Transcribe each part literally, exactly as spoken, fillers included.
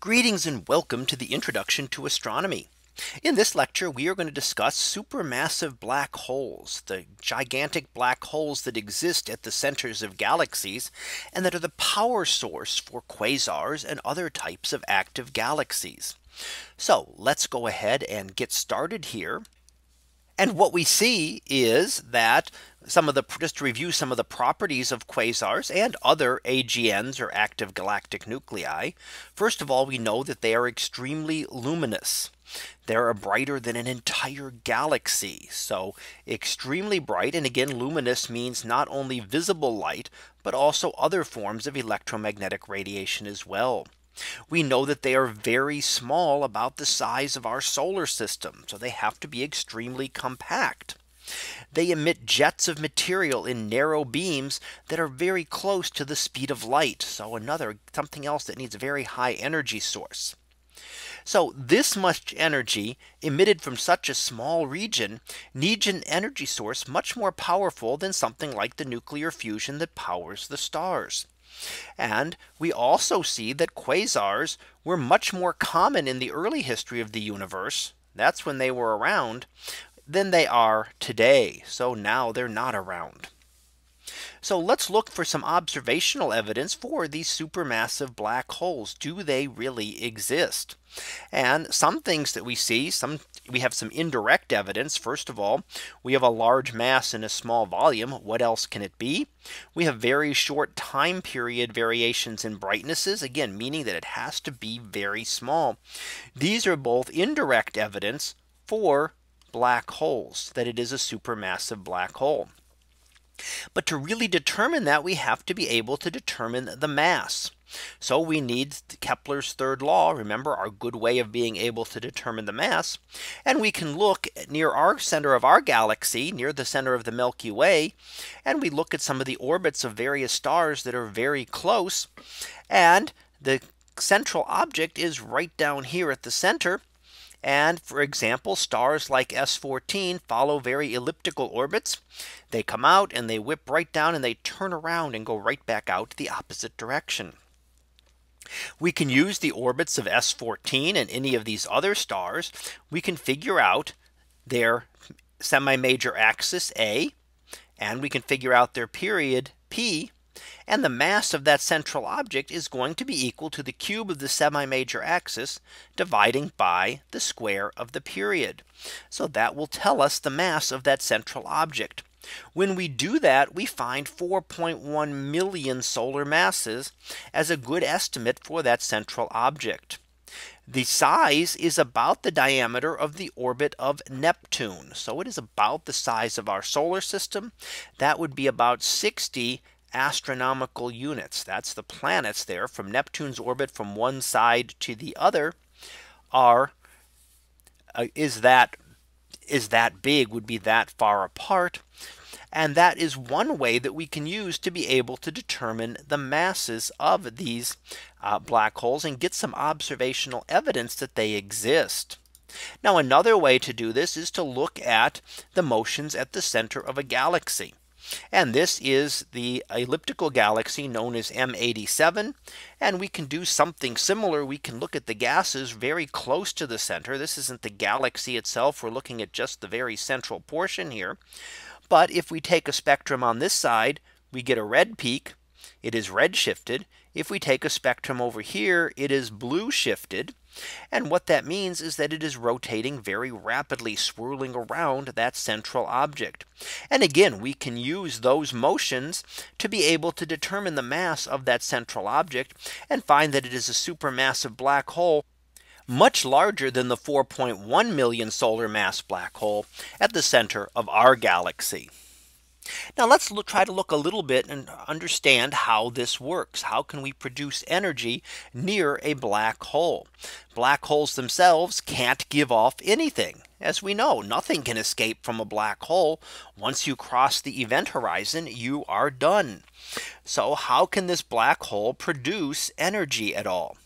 Greetings and welcome to the introduction to astronomy. In this lecture, we are going to discuss supermassive black holes, the gigantic black holes that exist at the centers of galaxies and that are the power source for quasars and other types of active galaxies. So let's go ahead and get started here. And what we see is that some of the just to review some of the properties of quasars and other A G Ns, or active galactic nuclei. First of all, we know that they are extremely luminous. They're brighter than an entire galaxy. So extremely bright. And again, luminous means not only visible light, but also other forms of electromagnetic radiation as well. We know that they are very small, about the size of our solar system, so they have to be extremely compact. They emit jets of material in narrow beams that are very close to the speed of light. So another something else that needs a very high energy source. So this much energy emitted from such a small region needs an energy source much more powerful than something like the nuclear fusion that powers the stars. And we also see that quasars were much more common in the early history of the universe. That's when they were around, than they are today. So now they're not around. So let's look for some observational evidence for these supermassive black holes. Do they really exist? And some things that we see, some we have some indirect evidence. First of all, we have a large mass and a small volume. What else can it be? We have very short time period variations in brightnesses, again, meaning that it has to be very small. These are both indirect evidence for black holes, that it is a supermassive black hole. But to really determine that, we have to be able to determine the mass. So we need Kepler's third law. Remember, our good way of being able to determine the mass. And we can look near our center of our galaxy, near the center of the Milky Way. And we look at some of the orbits of various stars that are very close. And the central object is right down here at the center. And for example, stars like S fourteen follow very elliptical orbits. They come out and they whip right down and they turn around and go right back out the opposite direction. We can use the orbits of S fourteen and any of these other stars. We can figure out their semi-major axis A, and we can figure out their period P. And the mass of that central object is going to be equal to the cube of the semi-major axis dividing by the square of the period. So that will tell us the mass of that central object. When we do that, we find four point one million solar masses as a good estimate for that central object. The size is about the diameter of the orbit of Neptune. So it is about the size of our solar system. That would be about sixty astronomical units. That's the planets there from Neptune's orbit from one side to the other are uh, is that is that big, would be that far apart. And that is one way that we can use to be able to determine the masses of these uh, black holes and get some observational evidence that they exist. Now, another way to do this is to look at the motions at the center of a galaxy. And this is the elliptical galaxy known as M eighty-seven. And we can do something similar. We can look at the gases very close to the center. This isn't the galaxy itself. We're looking at just the very central portion here. But if we take a spectrum on this side, we get a red peak. It is red shifted. If we take a spectrum over here, it is blue shifted. And what that means is that it is rotating very rapidly, swirling around that central object. And again, we can use those motions to be able to determine the mass of that central object and find that it is a supermassive black hole, much larger than the four point one million solar mass black hole at the center of our galaxy. Now let's look, try to look a little bit and understand how this works. How can we produce energy near a black hole? Black holes themselves can't give off anything. As we know, nothing can escape from a black hole. Once you cross the event horizon, you are done. So how can this black hole produce energy at all?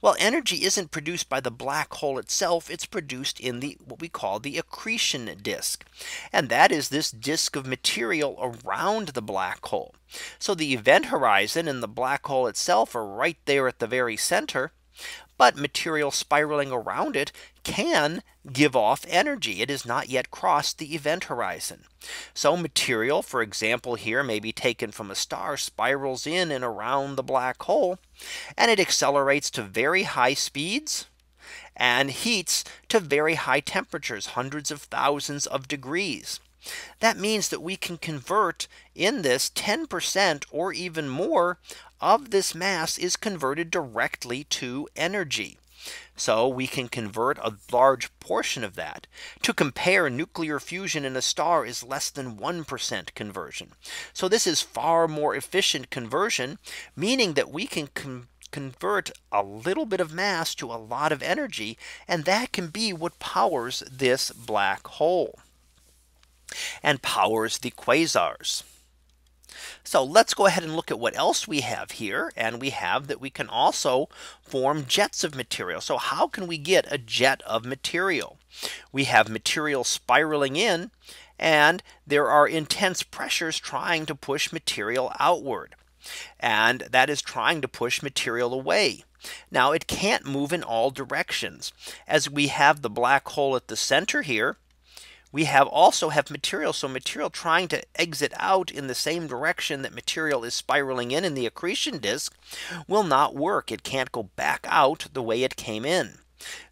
Well, energy isn't produced by the black hole itself. It's produced in the what we call the accretion disk. And that is this disk of material around the black hole. So the event horizon and the black hole itself are right there at the very center. but material spiraling around it can give off energy. It has not yet crossed the event horizon. So material, for example, here may be taken from a star, spirals in and around the black hole, and it accelerates to very high speeds and heats to very high temperatures, hundreds of thousands of degrees. That means that we can convert in this ten percent or even more of this mass is converted directly to energy. So we can convert a large portion of that. To compare, nuclear fusion in a star is less than one percent conversion. So this is far more efficient conversion, meaning that we can con convert a little bit of mass to a lot of energy, and that can be what powers this black hole and powers the quasars. So let's go ahead and look at what else we have here. And we have that we can also form jets of material. So how can we get a jet of material? We have material spiraling in, and there are intense pressures trying to push material outward. And that is trying to push material away. Now it can't move in all directions. As we have the black hole at the center here, we have also have material. So material trying to exit out in the same direction that material is spiraling in in the accretion disk will not work. It can't go back out the way it came in.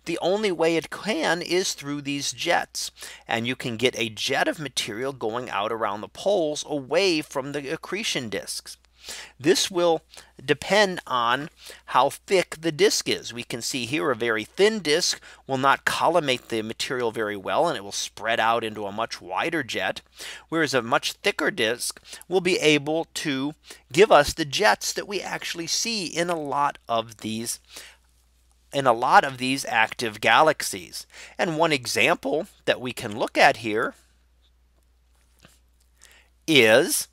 The only way it can is through these jets, and you can get a jet of material going out around the poles away from the accretion disks. This will depend on how thick the disk is. We can see here a very thin disk will not collimate the material very well, and it will spread out into a much wider jet, whereas a much thicker disk will be able to give us the jets that we actually see in a lot of these in a lot of these active galaxies. And one example that we can look at here is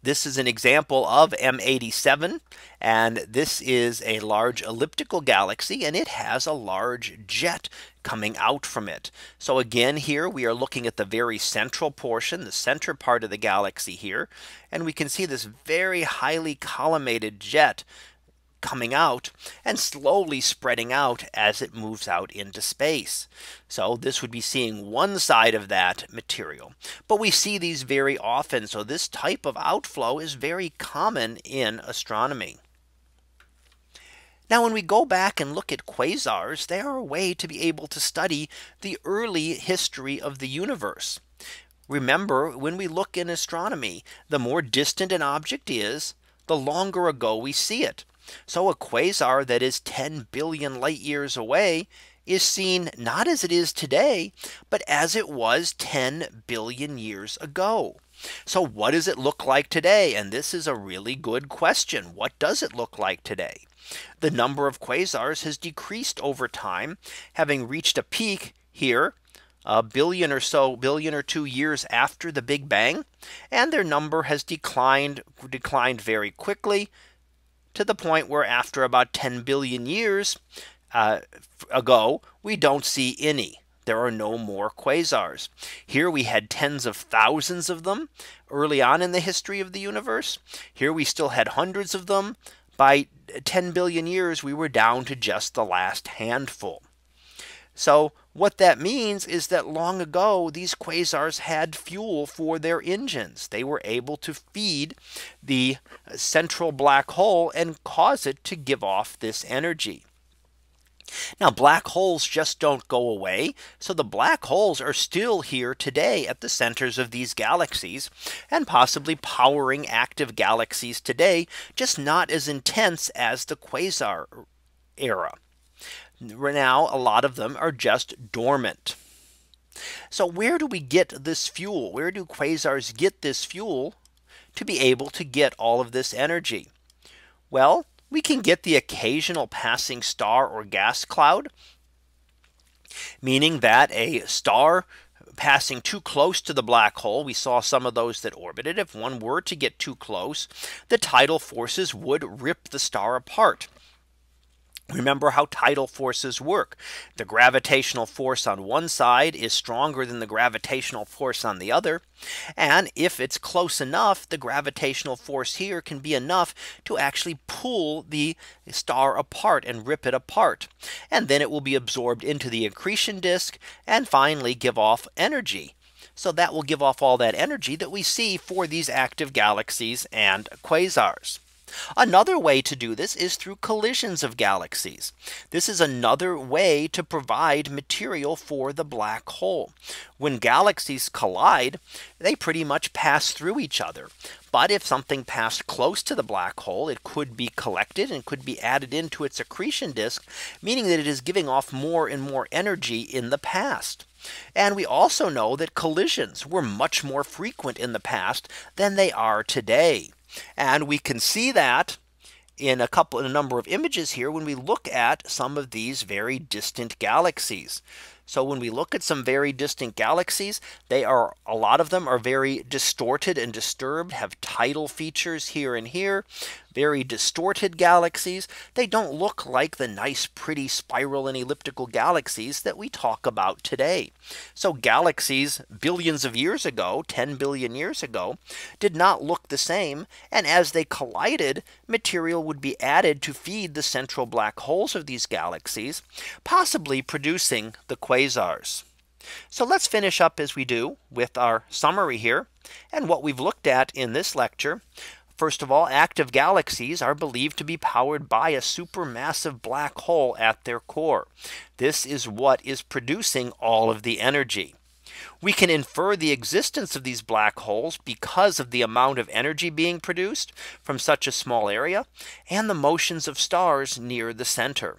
this is an example of M eighty-seven, and this is a large elliptical galaxy, and it has a large jet coming out from it. So again, here we are looking at the very central portion, the center part of the galaxy here, and we can see this very highly collimated jet coming out and slowly spreading out as it moves out into space. So this would be seeing one side of that material, but we see these very often. So this type of outflow is very common in astronomy. Now, when we go back and look at quasars, they are a way to be able to study the early history of the universe. Remember, when we look in astronomy, the more distant an object is, the longer ago we see it. So a quasar that is ten billion light years away is seen not as it is today, but as it was ten billion years ago. So what does it look like today? And this is a really good question. What does it look like today? The number of quasars has decreased over time, having reached a peak here a billion or so billion or two years after the Big Bang, and their number has declined declined very quickly, to the point where after about ten billion years uh, ago, we don't see any. There are no more quasars. Here we had tens of thousands of them early on in the history of the universe. Here we still had hundreds of them. By ten billion years, we were down to just the last handful. So what that means is that long ago, these quasars had fuel for their engines. They were able to feed the central black hole and cause it to give off this energy. Now, black holes just don't go away. So the black holes are still here today at the centers of these galaxies, and possibly powering active galaxies today, just not as intense as the quasar era. Now, a lot of them are just dormant. So where do we get this fuel? Where do quasars get this fuel to be able to get all of this energy? Well, we can get the occasional passing star or gas cloud, meaning that a star passing too close to the black hole, we saw some of those that orbited, if one were to get too close, the tidal forces would rip the star apart. Remember how tidal forces work. The gravitational force on one side is stronger than the gravitational force on the other. And if it's close enough, the gravitational force here can be enough to actually pull the star apart and rip it apart. And then it will be absorbed into the accretion disk and finally give off energy. So that will give off all that energy that we see for these active galaxies and quasars. Another way to do this is through collisions of galaxies. This is another way to provide material for the black hole. When galaxies collide, they pretty much pass through each other. But if something passed close to the black hole, it could be collected and could be added into its accretion disk, meaning that it is giving off more and more energy in the past. And we also know that collisions were much more frequent in the past than they are today. And we can see that in a couple in a number of images here when we look at some of these very distant galaxies. So when we look at some very distant galaxies, they are a lot of them are very distorted and disturbed, have tidal features here and here, very distorted galaxies. They don't look like the nice, pretty spiral and elliptical galaxies that we talk about today. So galaxies billions of years ago, ten billion years ago, did not look the same. And as they collided, material would be added to feed the central black holes of these galaxies, possibly producing the quasars. Quasars. So let's finish up as we do with our summary here and what we've looked at in this lecture. First of all, active galaxies are believed to be powered by a supermassive black hole at their core. This is what is producing all of the energy. We can infer the existence of these black holes because of the amount of energy being produced from such a small area and the motions of stars near the center.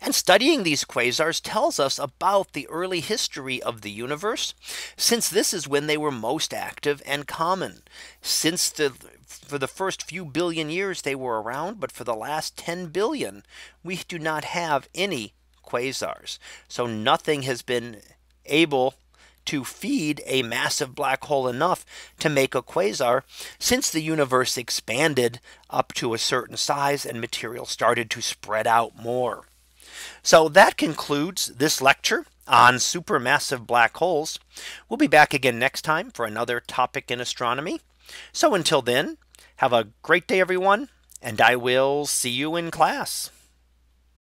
And studying these quasars tells us about the early history of the universe, since this is when they were most active and common. Since the for the first few billion years they were around, but for the last ten billion, we do not have any quasars. So nothing has been able to feed a massive black hole enough to make a quasar since the universe expanded up to a certain size and material started to spread out more. So that concludes this lecture on supermassive black holes. We'll be back again next time for another topic in astronomy. So until then, have a great day, everyone, and I will see you in class.